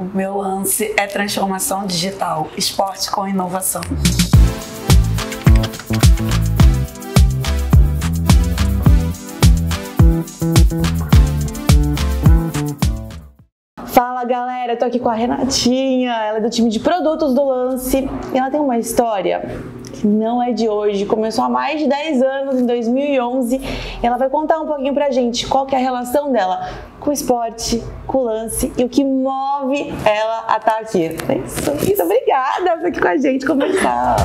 O meu lance é transformação digital, esporte com inovação. Fala galera, eu tô aqui com a Renatinha, ela é do time de produtos do Lance e ela tem uma história que não é de hoje, começou há mais de 10 anos, em 2011. Ela vai contar um pouquinho pra gente qual que é a relação dela com o esporte, com o lance e o que move ela a estar aqui. É isso, obrigada por estar aqui com a gente conversar.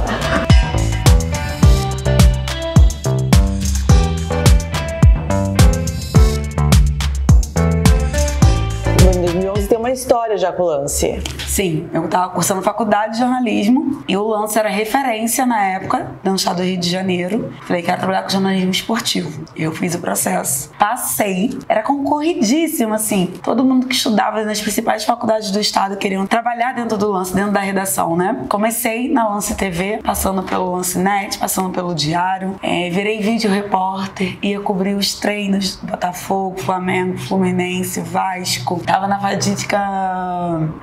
Em 2011 tem uma história já com o lance. Sim, eu estava cursando faculdade de jornalismo e o lance era referência na época, no estado do Rio de Janeiro. Falei, quero trabalhar com jornalismo esportivo. Eu fiz o processo. Passei, era concorridíssimo, assim. Todo mundo que estudava nas principais faculdades do estado queriam trabalhar dentro do lance, dentro da redação, né? Comecei na Lance TV, passando pelo Lance Net, passando pelo Diário. Virei vídeo repórter, ia cobrir os treinos do Botafogo, Flamengo, Fluminense, Vasco. Tava na fatídica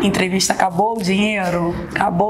entrevista Acabou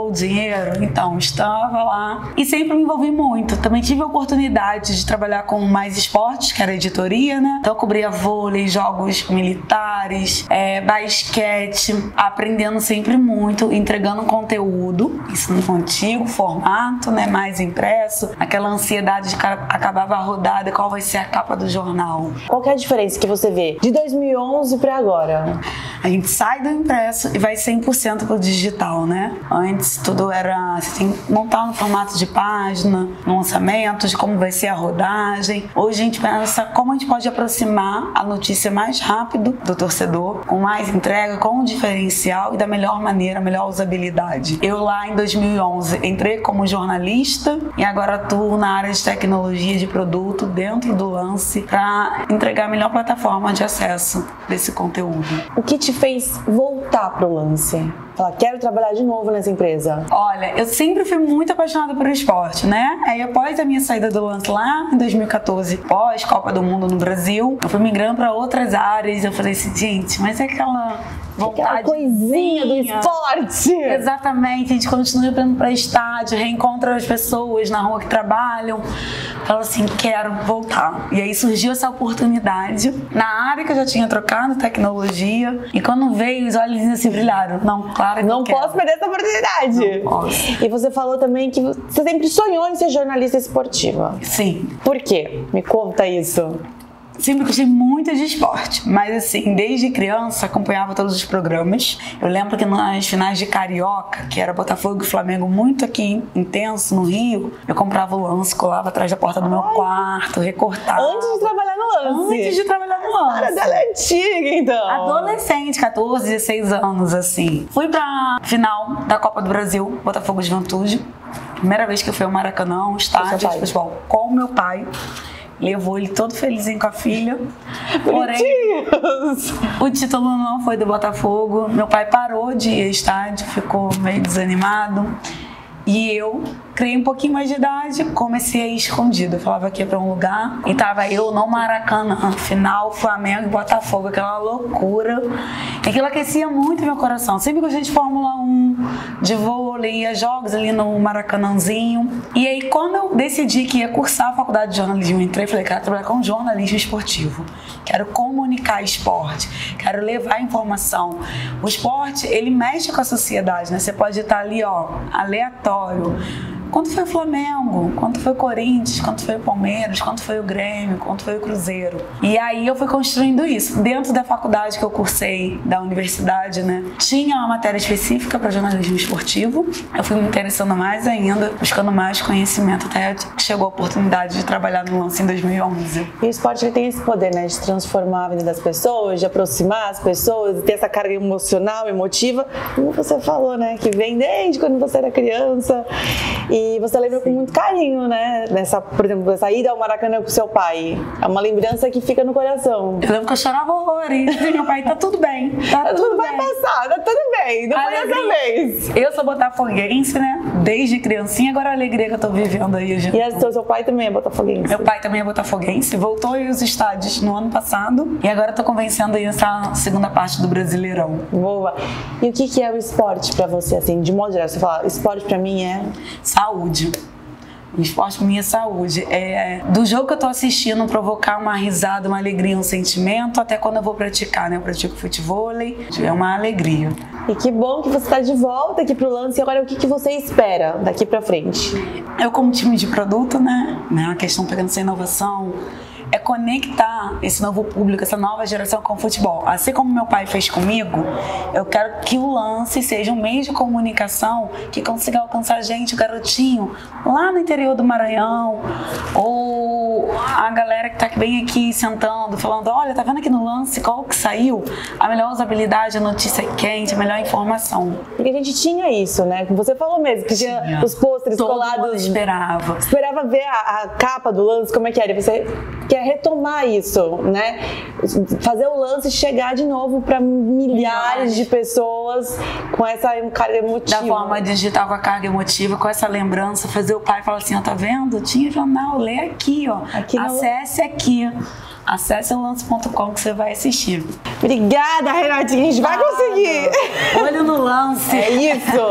o dinheiro, então estava lá. E sempre me envolvi muito. Também tive a oportunidade de trabalhar com Mais Esportes, que era editoria, né? Então eu cobria vôlei, jogos militares, basquete, aprendendo sempre muito, entregando conteúdo, isso no antigo formato, né? Mais impresso, aquela ansiedade de que acabava a rodada, qual vai ser a capa do jornal. Qual que é a diferença que você vê de 2011 para agora? A gente sai do impresso e vai 100% pro digital, né? Antes tudo era assim, montar no formato de página, no lançamento, de como vai ser a rodagem. Hoje a gente pensa como a gente pode aproximar a notícia mais rápido do torcedor, com mais entrega, com um diferencial e da melhor maneira, melhor usabilidade. Eu lá em 2011 entrei como jornalista e agora atuo na área de tecnologia de produto dentro do Lance para entregar a melhor plataforma de acesso desse conteúdo. O que te fez voltar pro Lance? Falar, quero trabalhar de novo nessa empresa. Olha, eu sempre fui muito apaixonada pelo esporte, né? Aí após a minha saída do Lance lá em 2014, pós Copa do Mundo no Brasil, eu fui migrando para outras áreas. Eu falei assim, gente, mas é aquela vontade, aquela coisinha do esporte. Exatamente, a gente continua indo para estádio, reencontra as pessoas na rua que trabalham. Fala assim, quero voltar. E aí surgiu essa oportunidade na área que eu já tinha trocado, tecnologia. E quando veio, os olhos assim brilharam. Não, claro que não posso perder essa oportunidade. Não posso. E você falou também que você sempre sonhou em ser jornalista esportiva. Sim. Por quê? Me conta isso. Sempre gostei muito de esporte, mas assim, desde criança acompanhava todos os programas. Eu lembro que nas finais de Carioca, que era Botafogo e Flamengo, muito aqui intenso no Rio, eu comprava o lance, colava atrás da porta do meu quarto, recortava. Antes de trabalhar no lance? Antes de trabalhar no lance. Cara, dela é antiga, então. Adolescente, 14, 16 anos, assim. Fui pra final da Copa do Brasil, Botafogo e Juventude. Primeira vez que eu fui ao Maracanã, um estádio de futebol com meu pai. Levou ele todo felizinho com a filha. Porém, o título não foi do Botafogo. Meu pai parou de ir ao estádio, ficou meio desanimado. E eu criei um pouquinho mais de idade, comecei a ir escondido. Eu falava que ia pra um lugar e tava eu no Maracanã, final Flamengo e Botafogo, aquela loucura. E aquilo aquecia muito meu coração. Sempre gostei de Fórmula 1, de vôlei, ia jogos ali no Maracanãzinho. E aí quando eu decidi que ia cursar a faculdade de jornalismo, entrei e falei, quero trabalhar com jornalismo esportivo. Quero comunicar esporte, quero levar informação. O esporte, ele mexe com a sociedade, né? Você pode estar ali, ó, aleatório. Quanto foi o Flamengo, quanto foi o Corinthians, quanto foi o Palmeiras, quanto foi o Grêmio, quanto foi o Cruzeiro. E aí eu fui construindo isso. Dentro da faculdade que eu cursei, da universidade, né, tinha uma matéria específica para jornalismo esportivo. Eu fui me interessando mais ainda, buscando mais conhecimento, até chegou a oportunidade de trabalhar no Lance em 2011. E o esporte ele tem esse poder, né, de transformar a vida das pessoas, de aproximar as pessoas, de ter essa carga emocional, emotiva, como você falou, né, que vem desde quando você era criança. E você lembra com muito carinho, né? Nessa, por exemplo, essa ida ao Maracanã com seu pai. É uma lembrança que fica no coração. Eu lembro que eu chorava horrores. Meu pai, tá tudo bem. Tá tudo bem. Vai passar, tá tudo bem. bem, não foi dessa vez. Eu sou botafoguense, né? Desde criancinha, agora a alegria que eu tô vivendo aí. Gente. E seu pai também é botafoguense? Meu pai também é botafoguense, voltou aos estádios no ano passado e agora eu tô convencendo aí essa segunda parte do Brasileirão. Boa! E o que é o esporte pra você, assim, de modo geral? Você fala, esporte pra mim é... Saúde. O esporte pra mim é saúde. É, do jogo que eu tô assistindo, provocar uma risada, uma alegria, um sentimento, até quando eu vou praticar, né? Eu pratico futevôlei, é uma alegria. E que bom que você tá de volta aqui pro Lance. Agora, o que você espera daqui pra frente? Eu, como time de produto, né? A questão pegando essa inovação, é conectar esse novo público, essa nova geração com o futebol. Assim como meu pai fez comigo, eu quero que o Lance seja um meio de comunicação que consiga alcançar a gente, o garotinho, lá no interior do Maranhão, ou a galera que tá bem aqui sentando, falando, olha, tá vendo aqui no Lance qual que saiu? A melhor usabilidade, a notícia quente, a melhor informação. Porque a gente tinha isso, né? Como você falou mesmo, que tinha os pôsteres colados. Todo mundo esperava. Esperava ver a capa do Lance, como é que era. Você quer retomar isso, né? Fazer o Lance chegar de novo para milhares de pessoas com essa carga emotiva. Da forma digital, com a carga emotiva, com essa lembrança, fazer o pai falar assim, ó, tá vendo? Tinha jornal, lê aqui, ó. Aqui acesse aqui. Acesse o lance.com que você vai assistir. Obrigada, Renatinha, a gente vai conseguir. Olho no Lance. É isso.